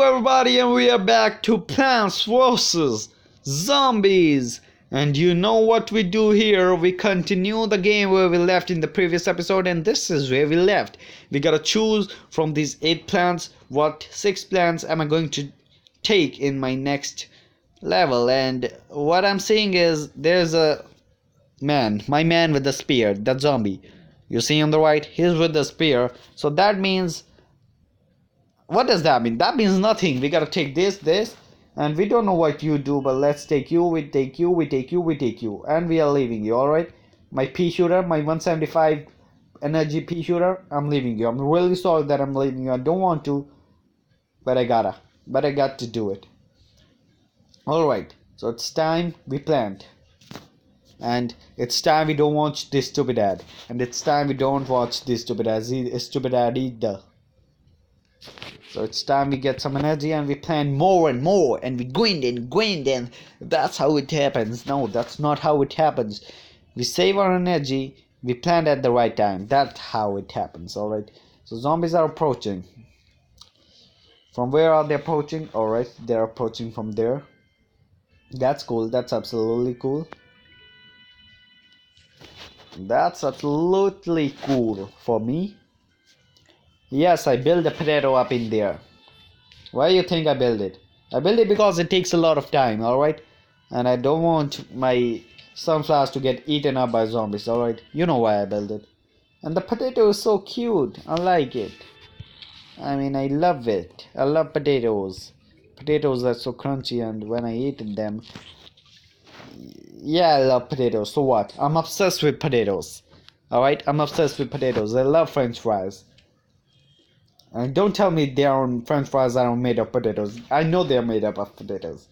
Hello everybody, and we are back to Plants Vs. Zombies. And you know what we do here? We continue the game where we left in the previous episode, and this is where we left. We gotta choose from these 8 plants what 6 plants am I going to take in my next level. And what I'm seeing is there's a man, my man with the spear, that zombie you see on the right, he's with the spear. So that means, what does that mean? That means nothing. We gotta take this, and we don't know what you do, but let's take you, we take you, and we are leaving you, alright? My pea shooter, my 175 energy pea shooter, I'm leaving you. I'm really sorry that I'm leaving you. I don't want to, but I got to do it. Alright, so it's time we plant. And it's time we don't watch this stupid ad. And it's time we don't watch this stupid ad either. So it's time we get some energy and we plant more and more, and we grind, and that's how it happens. No, that's not how it happens. We save our energy, we plant at the right time. That's how it happens, alright? So zombies are approaching. From where are they approaching? Alright, they're approaching from there. That's cool, that's absolutely cool. That's absolutely cool for me. Yes, I build a potato up in there. Why do you think I build it? I build it because it takes a lot of time, alright? And I don't want my sunflowers to get eaten up by zombies, alright? You know why I build it. And the potato is so cute. I like it. I mean, I love it. I love potatoes. Potatoes are so crunchy, and when I eat them... yeah, I love potatoes. So what? I'm obsessed with potatoes. Alright? I'm obsessed with potatoes. I love French fries. And don't tell me French fries are made of potatoes. I know they're made up of potatoes.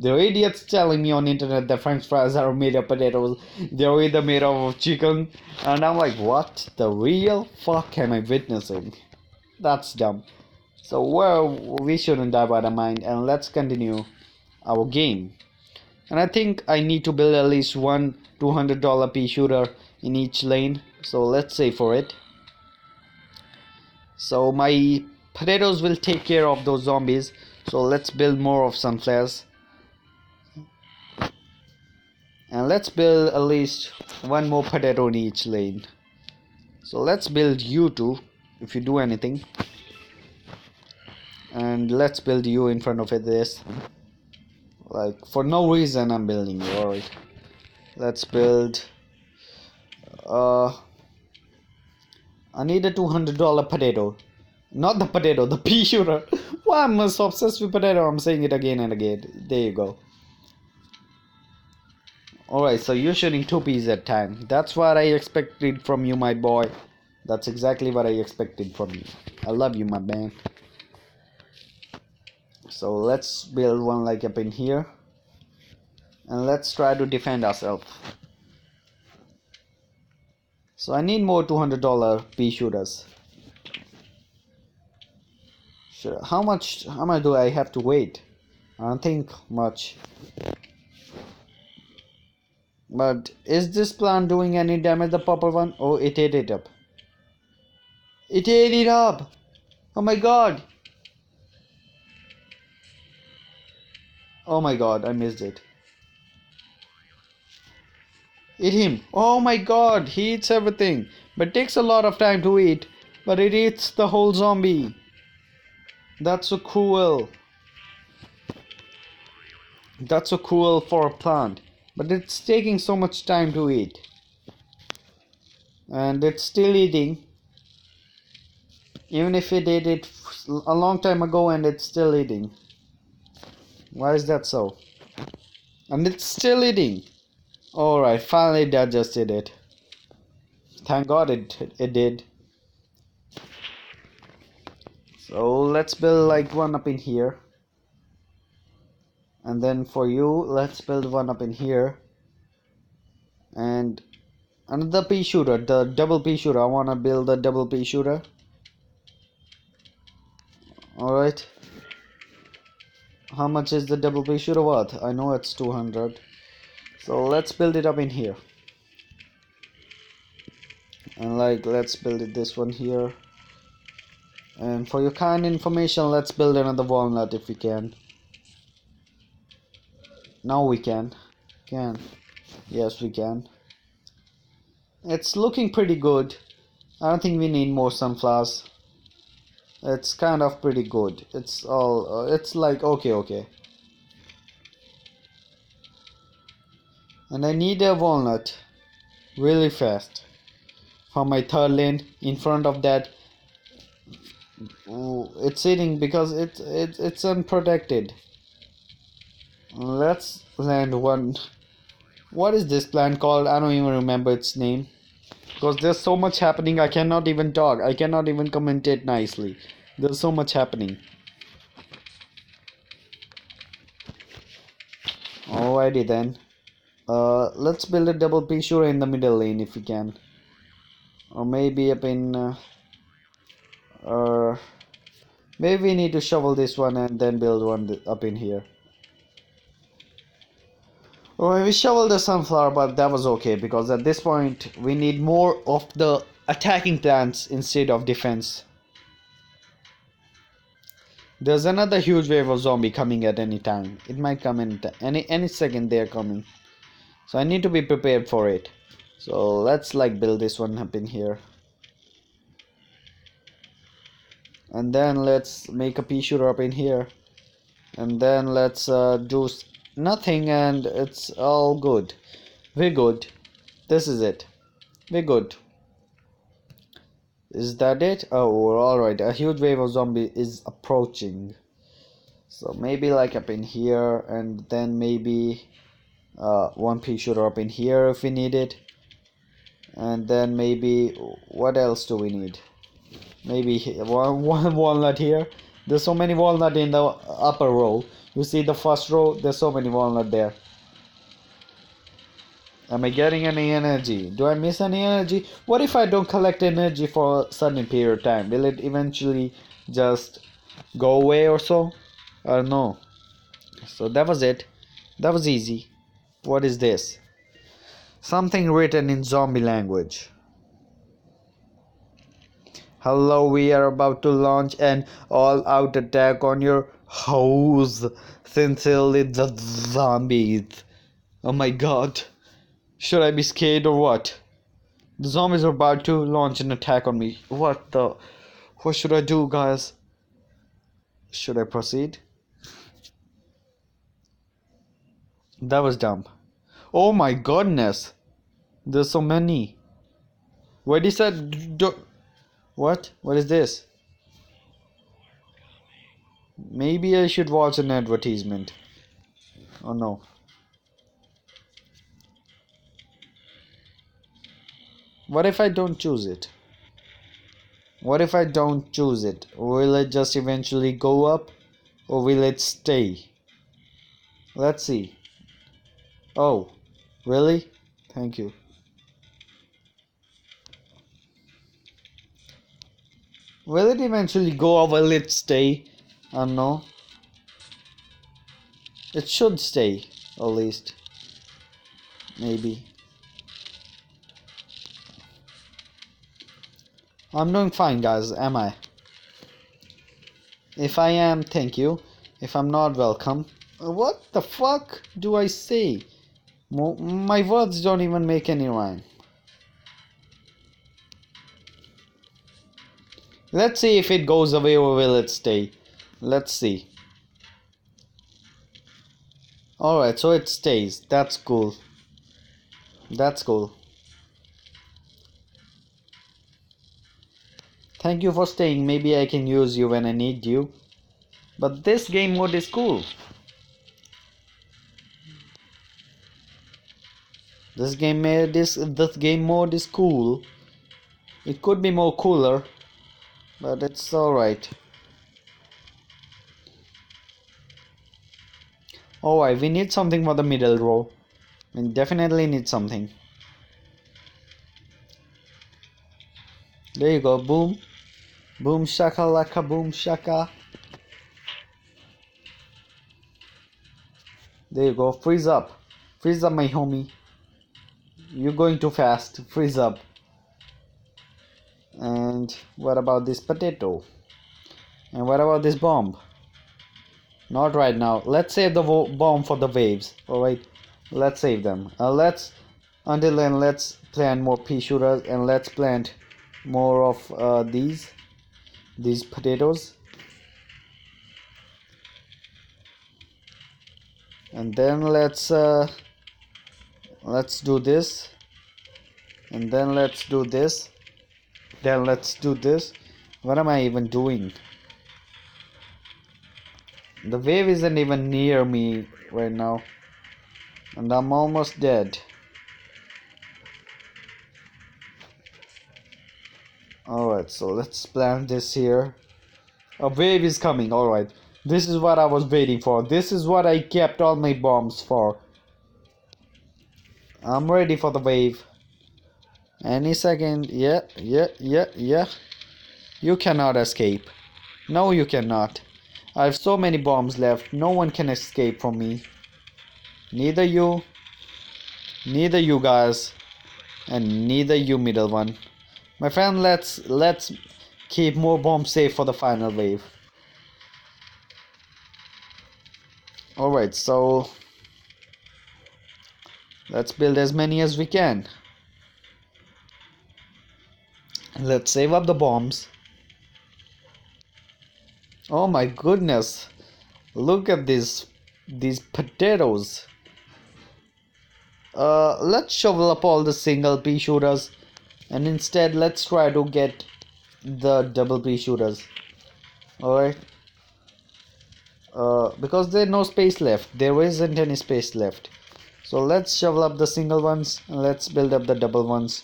There are idiots telling me on the internet that French fries are made of potatoes. They're either made of chicken. And I'm like, what the real fuck am I witnessing? That's dumb. So we shouldn't die by the mind. And let's continue our game. And I think I need to build at least one $200 pea shooter in each lane. So let's save for it. So my potatoes will take care of those zombies. So let's build more of sunflowers. And let's build at least one more potato in each lane. So let's build you two, if you do anything. And let's build you in front of this. Like, for no reason I'm building you, alright. Let's build... I need a $200 potato. Not the potato, the pea shooter. Why am I so obsessed with potato? I'm saying it again and again. There you go. Alright, so you're shooting 2 peas at a time. That's what I expected from you, my boy. That's exactly what I expected from you. I love you, my man. So let's build one like up in here. And let's try to defend ourselves. So I need more $200 pea shooters. Sure. How much do I have to wait? I don't think much. But is this plant doing any damage, the purple one? Oh, it ate it up. It ate it up! Oh my god! Oh my god, I missed it. Eat him. Oh my god, he eats everything. But takes a lot of time to eat. But it eats the whole zombie. That's so cruel. That's so cruel for a plant. But it's taking so much time to eat. And it's still eating. Even if it ate it a long time ago, and it's still eating. Why is that so? And it's still eating. Alright, finally it digested it. Thank god it did. So let's build like one up in here. And then for you, let's build one up in here. And another pea shooter, the double pea shooter. I wanna build a double pea shooter. Alright. How much is the double pea shooter worth? I know it's 200. So let's build it up in here. And like, let's build it this one here. And for your kind information, let's build another walnut if we can. Now we can. Yes, we can. It's looking pretty good. I don't think we need more sunflowers. It's kind of pretty good. It's all, it's like okay. And I need a walnut really fast for my third lane. In front of that, it's eating because it's unprotected. Let's land one. What is this plant called? I don't even remember its name, because there's so much happening. I cannot even talk. I cannot even commentate nicely. There's so much happening. Alrighty then. Let's build a double picture in the middle lane if we can, or maybe up in. Maybe we need to shovel this one and then build one up in here. Well, we shoveled the sunflower, but that was okay, because at this point we need more of the attacking plants instead of defense. There's another huge wave of zombie coming at any time. It might come in any second. They're coming, so I need to be prepared for it. So let's like build this one up in here, and then let's make a pea shooter up in here, and then let's do nothing, and it's all good. We're good. This is it. We're good. Is that it? Oh, alright. A huge wave of zombies is approaching. So maybe like up in here, and then maybe one pea shooter up in here if we need it. And then maybe, what else do we need? Maybe one walnut here. There's so many walnut in the upper row. You see the first row, there's so many walnut there. Am I getting any energy? Do I miss any energy? What if I don't collect energy for a certain period of time? Will it eventually just go away or so? I don't know. So that was it. That was easy. What is this? Something written in zombie language. Hello, we are about to launch an all-out attack on your house. Sincerely, the zombies. Oh my god. Should I be scared or what? The zombies are about to launch an attack on me. What the? What should I do, guys? Should I proceed? That was dumb. Oh my goodness. There's so many. What is that? What? What is this? Maybe I should watch an advertisement. Oh no. What if I don't choose it? What if I don't choose it? Will it just eventually go up, or will it stay? Let's see. Oh, really? Thank you. Will it eventually go or will it stay? I don't know. It should stay, at least. Maybe. I'm doing fine, guys, am I? If I am, thank you. If I'm not, welcome. What the fuck do I say? My words don't even make any rhyme. Let's see if it goes away or will it stay. Let's see. Alright, so it stays. That's cool. That's cool. Thank you for staying. Maybe I can use you when I need you. But this game mode is cool. This game mode is cool. It could be more cooler, but it's alright. Alright, we need something for the middle row. We definitely need something. There you go, boom. Boom shaka laka boom shaka. There you go, freeze up. Freeze up, my homie. You're going too fast, freeze up. And what about this potato? And what about this bomb? Not right now. Let's save the bomb for the waves. Alright, let's save them. Until then, let's plant more pea shooters, and let's plant more of these potatoes. And then let's do this, and then let's do this, then let's do this. What am I even doing? The wave isn't even near me right now, and I'm almost dead. Alright, so let's plant this here. A wave is coming. Alright, this is what I was waiting for. This is what I kept all my bombs for. I'm ready for the wave. Any second. Yeah. You cannot escape. No, you cannot. I have so many bombs left. No one can escape from me. Neither you. Neither you guys. And neither you, middle one. My friend, let's keep more bombs safe for the final wave. Alright, so let's build as many as we can. Let's save up the bombs. Oh my goodness, look at these potatoes. Let's shovel up all the single pea shooters, and instead let's try to get the double pea shooters. Alright, because there's no space left. There isn't any space left. So let's shovel up the single ones, and let's build up the double ones.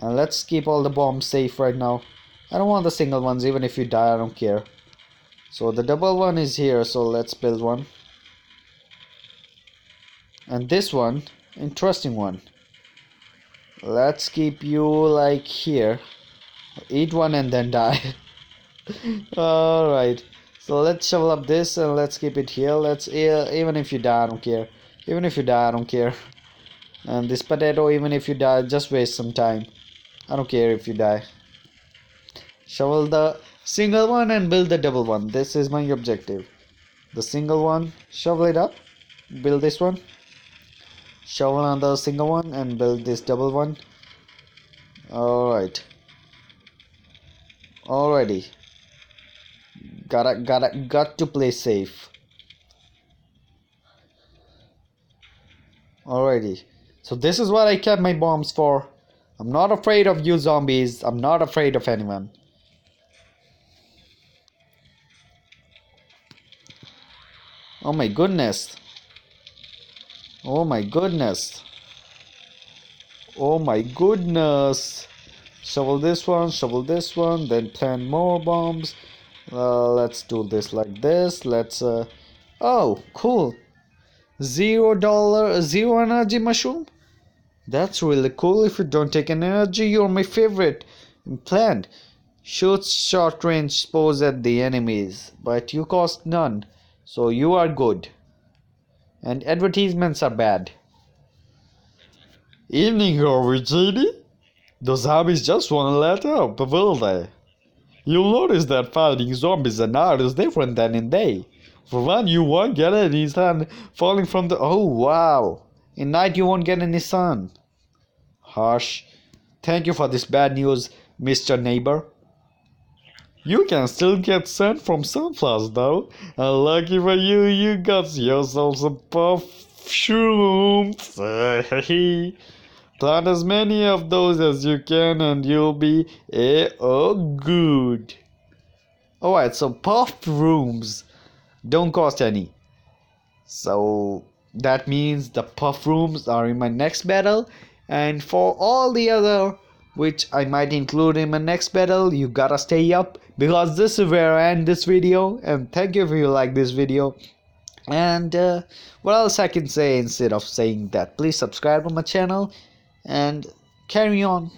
And let's keep all the bombs safe right now. I don't want the single ones. Even if you die, I don't care. So the double one is here, so let's build one. And this one, interesting one. Let's keep you like here. Eat one and then die. Alright, so let's shovel up this, and let's keep it here. Even if you die, I don't care. Even if you die, I don't care. And this potato, even if you die, just waste some time. I don't care if you die. Shovel the single one and build the double one. This is my objective. The single one, shovel it up, build this one. Shovel another single one and build this double one. Alright. Alrighty. Got to play safe. Alrighty. So this is what I kept my bombs for. I'm not afraid of you zombies. I'm not afraid of anyone. Oh my goodness. Oh my goodness. Oh my goodness. Shovel this one, then plant more bombs. Let's do this like this. Oh, cool. $0 energy mushroom. That's really cool. If you don't take an energy, you're my favorite plant. Shoots short range spores at the enemies, but you cost none, so you are good. And advertisements are bad. Evening, Richie. The zombies just want to let up, will they? You'll notice that fighting zombies at night is different than in day. For one, you won't get any sun falling from the... Oh, wow. In night, you won't get any sun. Harsh. Thank you for this bad news, Mr. Neighbor. You can still get sun from sunflowers, though. And lucky for you, you got yourself some puff shrooms. Plant as many of those as you can, and you'll be A-oh good. Alright, so puff shrooms don't cost any. So that means the puff rooms are in my next battle, and for all the other which I might include in my next battle, you gotta stay up, because this is where I end this video. And thank you if you like this video. And what else I can say instead of saying that? Please subscribe to my channel and carry on.